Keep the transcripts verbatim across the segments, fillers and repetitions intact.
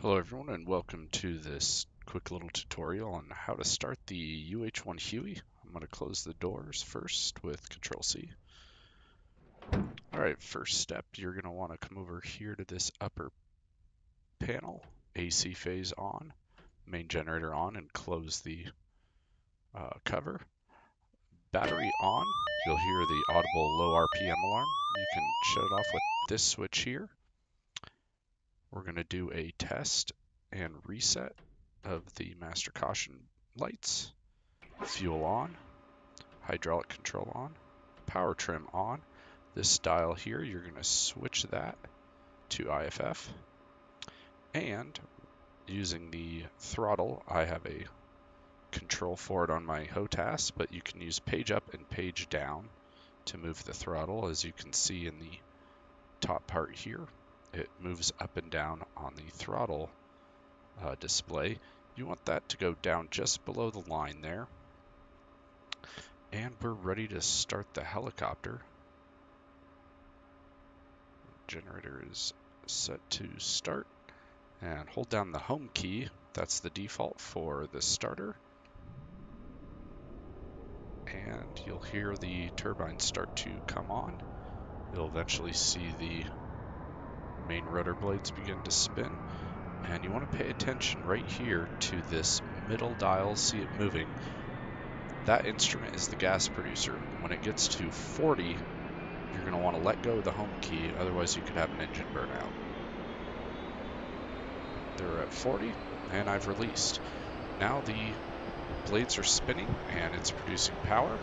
Hello everyone and welcome to this quick little tutorial on how to start the U H one Huey. I'm going to close the doors first with Control C. Alright, first step, you're going to want to come over here to this upper panel, A C phase on, main generator on, and close the uh, cover. Battery on, you'll hear the audible low R P M alarm. You can shut it off with this switch here. We're going to do a test and reset of the master caution lights. Fuel on, hydraulic control on, power trim on. This dial here, you're going to switch that to I F F. And using the throttle, I have a control for it on my HOTAS, but you can use page up and page down to move the throttle, as you can see in the top part here. It moves up and down on the throttle uh, display. You want that to go down just below the line there. And we're ready to start the helicopter. Generator is set to start. And hold down the home key. That's the default for the starter. And you'll hear the turbine start to come on. You'll eventually see the main rudder blades begin to spin, and you want to pay attention right here to this middle dial. See it moving? That instrument is the gas producer. When it gets to forty, you're going to want to let go of the home key, otherwise you could have an engine burnout. They're at forty, and I've released. Now the blades are spinning and it's producing power,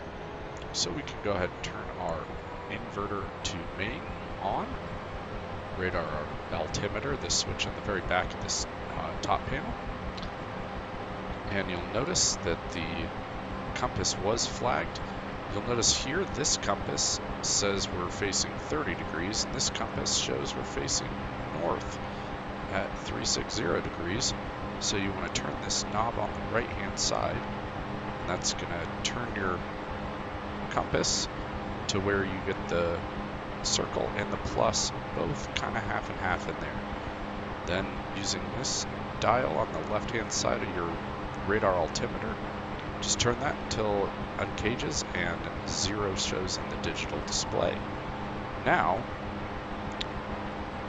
so we can go ahead and turn our inverter to main on. Radar, our altimeter, the switch on the very back of this uh, top panel. And you'll notice that the compass was flagged. You'll notice here this compass says we're facing thirty degrees, and this compass shows we're facing north at three sixty degrees. So you want to turn this knob on the right hand side, and that's going to turn your compass to where you get the circle and the plus both kind of half and half in there. Then using this dial on the left hand side of your radar altimeter, just turn that until it uncages and zero shows in the digital display. Now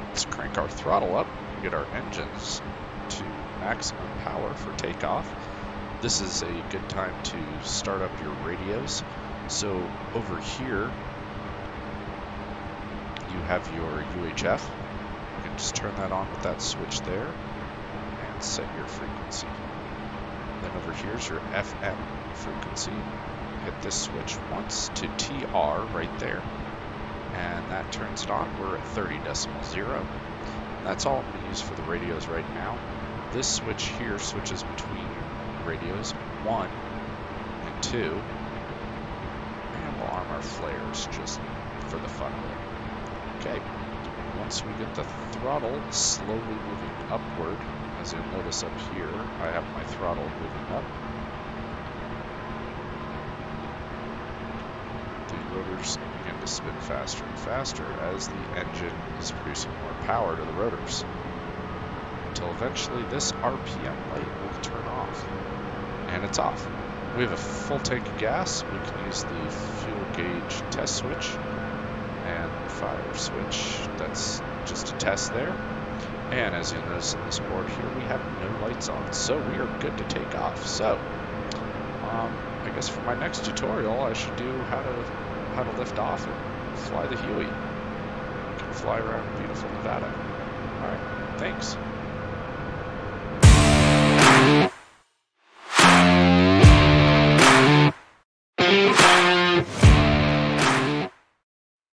let's crank our throttle up and get our engines to maximum power for takeoff. This is a good time to start up your radios. So over here you have your U H F. You can just turn that on with that switch there and set your frequency. Then over here is your F M frequency. Hit this switch once to T R right there, and that turns it on. We're at thirty decimal zero. That's all I'm going to use for the radios right now. This switch here switches between radios one and two, and we'll arm our flares just for the fun of it. Okay, once we get the throttle slowly moving upward, as you'll notice up here, I have my throttle moving up. The rotors begin to spin faster and faster as the engine is producing more power to the rotors, until eventually this R P M light will turn off. And it's off. We have a full tank of gas. We can use the fuel gauge test switch and fire switch. That's just a test there. And as you notice in this board here, we have no lights on, so we are good to take off. So um, I guess for my next tutorial, I should do how to how to lift off and fly the Huey. You can fly around beautiful Nevada. All right, thanks.